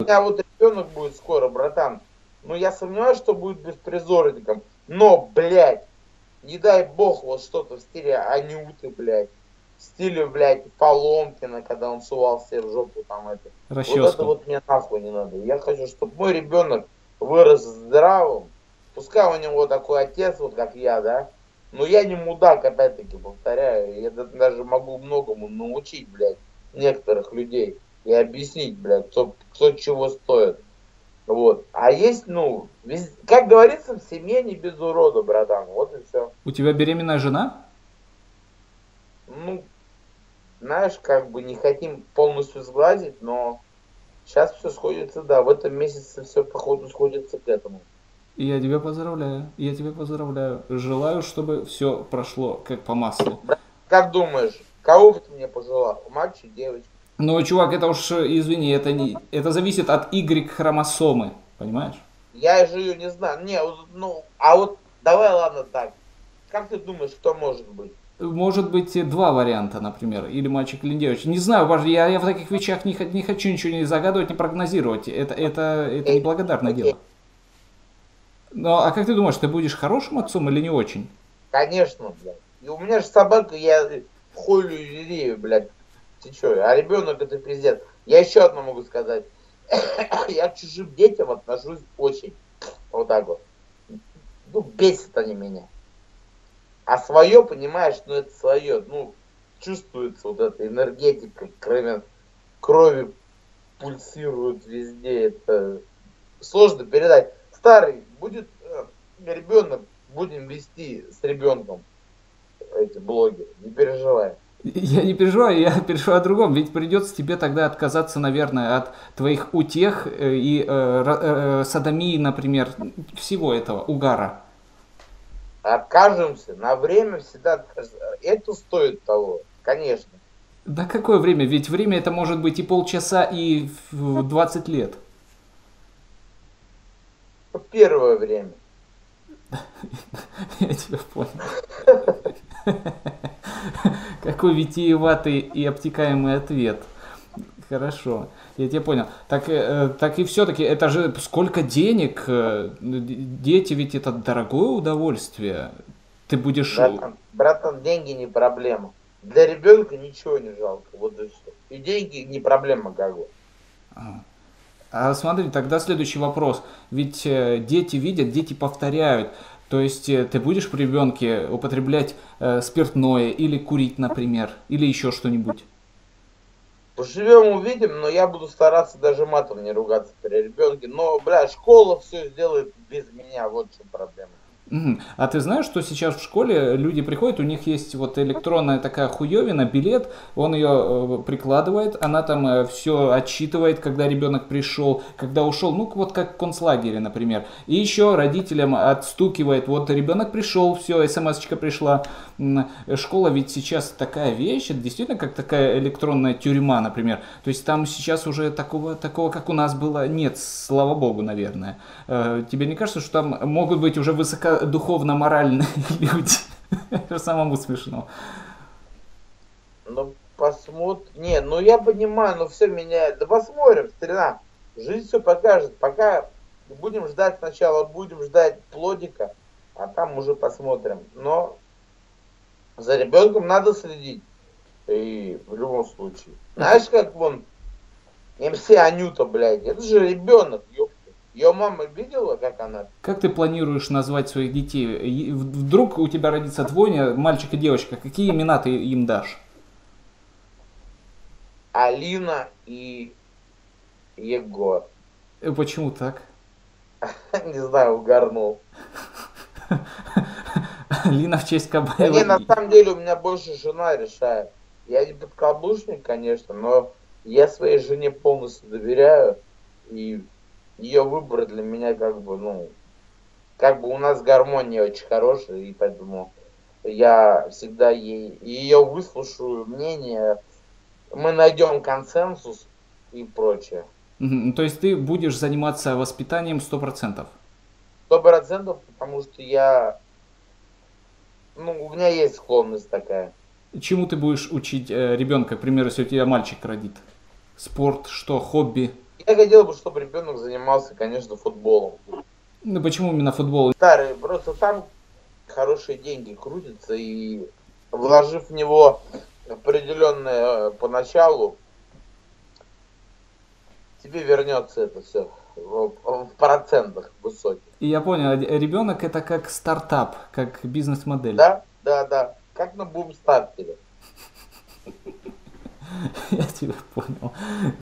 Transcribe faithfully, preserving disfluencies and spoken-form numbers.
У меня вот ребенок будет скоро, братан. Ну, я сомневаюсь, что будет беспризорником. Но, блядь, не дай бог вот что-то в стиле Анюты, блядь. В стиле, блядь, Поломкина, когда он сувал себе в жопу там это. Расческа. Вот это вот мне нахуй не надо. Я хочу, чтобы мой ребенок вырос здравым. Пускай у него такой отец, вот как я, да. Но я не мудак, опять-таки, повторяю. Я даже могу многому научить, блядь, некоторых людей. И объяснить, блядь, кто, кто чего стоит. Вот. А есть, ну, вез... как говорится, в семье не без урода, братан. Вот и все. У тебя беременная жена? Ну, знаешь, как бы не хотим полностью сглазить, но сейчас все сходится, да. В этом месяце все, походу, сходится к этому. Я тебя поздравляю, я тебя поздравляю. Желаю, чтобы все прошло как по маслу. Как думаешь, кого бы ты мне пожелал? Мальчик, девочка? Ну, чувак, это уж, извини, это, не, это зависит от Y-хромосомы, понимаешь? Я же ее не знаю. Не, ну, а вот давай, ладно, так. Как ты думаешь, кто может быть? Может быть, два варианта, например, или мальчик, или девочка. Не знаю, я, я в таких вещах не, не хочу ничего не загадывать, не прогнозировать. Это, это, это неблагодарное okay. дело. Ну, а как ты думаешь, ты будешь хорошим отцом или не очень? Конечно, блядь. И у меня же собака, я холю и рею, блядь. Ты чё? А ребенок это пиздец. Я еще одно могу сказать. Я к чужим детям отношусь очень. Вот так вот. Ну, бесят они меня. А свое, понимаешь, ну это свое. Ну, чувствуется вот эта энергетика, кроме крови пульсирует везде. Это сложно передать. Старый, будет э, ребенок, будем вести с ребенком эти блоги, не переживай. Я не переживаю, я переживаю о другом, ведь придется тебе тогда отказаться, наверное, от твоих утех и э, э, садомии, например, всего этого угара. Откажемся, на время всегда, это стоит того, конечно. Да какое время, ведь время это может быть и полчаса, и двадцать лет. Первое время. Я тебя понял. Какой витиеватый и обтекаемый ответ. Хорошо, я тебя понял. Так, так и все-таки, это же сколько денег? Дети ведь это дорогое удовольствие. Ты будешь... Братан, братан, деньги не проблема. Для ребенка ничего не жалко. Вот и все. И деньги не проблема, как бы. А смотри, тогда следующий вопрос. Ведь дети видят, дети повторяют. То есть ты будешь при ребенке употреблять э, спиртное или курить, например, или еще что-нибудь? Поживем, увидим, но я буду стараться даже матом не ругаться при ребенке. Но, бля, школа все сделает без меня, вот в чем проблема. Mm-hmm. А ты знаешь, что сейчас в школе люди приходят, у них есть вот электронная такая хуевина, билет, он ее э, прикладывает, она там э, все отсчитывает, когда ребенок пришел, когда ушел, ну вот как в концлагере, например. И еще родителям отстукивает, вот ребенок пришел, все, смс-очка пришла. Школа ведь сейчас такая вещь, это действительно как такая электронная тюрьма, например. То есть там сейчас уже такого, такого как у нас было, нет, слава богу, наверное. Э, тебе не кажется, что там могут быть уже высоко духовно-моральные люди? Это самому смешно. Ну, посмотрим. Не, ну я понимаю, но все меняет. Да посмотрим, старина. Жизнь все покажет. Пока будем ждать сначала, будем ждать плодика, а там уже посмотрим. Но за ребенком надо следить. И в любом случае. Знаешь, как вон эм си Анюта, блядь, это же ребенок, ёпта. Ее мама видела, как она... Как ты планируешь назвать своих детей? Вдруг у тебя родится двойня, мальчик и девочка. Какие имена ты им дашь? Алина и Егор. Почему так? Не знаю, угарнул. Алина в честь Кабаева. Не, на самом деле у меня больше жена решает. Я не подкаблучник, конечно, но я своей жене полностью доверяю и... Ее выбор для меня как бы, ну, как бы у нас гармония очень хорошая, и поэтому я всегда ей, ее выслушаю мнение, мы найдем консенсус и прочее. Mm-hmm. То есть ты будешь заниматься воспитанием сто процентов? сто процентов, потому что я, ну, у меня есть склонность такая. Чему ты будешь учить э, ребенка, к примеру, если у тебя мальчик родит? Спорт, что, хобби? Я хотел бы, чтобы ребенок занимался, конечно, футболом. Ну почему именно футбол? Старый, просто там хорошие деньги крутятся, и вложив в него определенное поначалу, тебе вернется это все в процентах высоких. И я понял, ребенок это как стартап, как бизнес-модель. Да, да, да. Как на Boomstarter. Я тебя понял.